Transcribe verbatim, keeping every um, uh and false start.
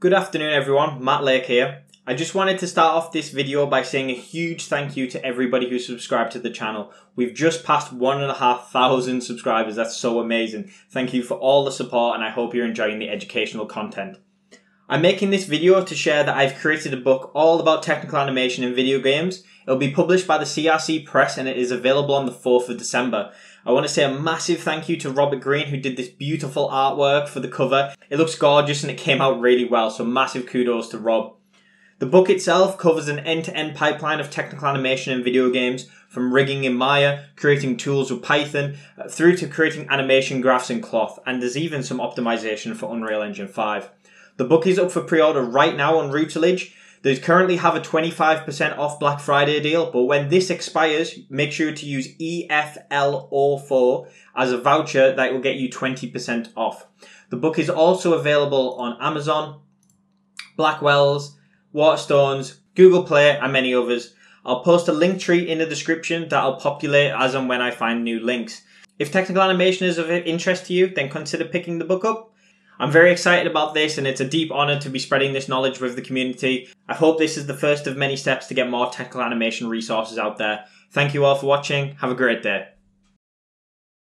Good afternoon everyone, Matt Lake here. I just wanted to start off this video by saying a huge thank you to everybody who subscribed to the channel. We've just passed one and a half thousand subscribers, that's so amazing. Thank you for all the support and I hope you're enjoying the educational content. I'm making this video to share that I've created a book all about technical animation in video games. It'll be published by the C R C Press and it is available on the fourth of December. I want to say a massive thank you to Robert Green who did this beautiful artwork for the cover. It looks gorgeous and it came out really well, so massive kudos to Rob. The book itself covers an end-to-end pipeline of technical animation in video games, from rigging in Maya, creating tools with Python, through to creating animation graphs in cloth, and there's even some optimization for Unreal Engine five. The book is up for pre-order right now on Routledge. They currently have a twenty-five percent off Black Friday deal, but when this expires, make sure to use E F L zero four as a voucher that will get you twenty percent off. The book is also available on Amazon, Blackwells, Waterstones, Google Play and many others. I'll post a link tree in the description that I'll populate as and when I find new links. If technical animation is of interest to you, then consider picking the book up. I'm very excited about this and it's a deep honour to be spreading this knowledge with the community. I hope this is the first of many steps to get more technical animation resources out there. Thank you all for watching, have a great day.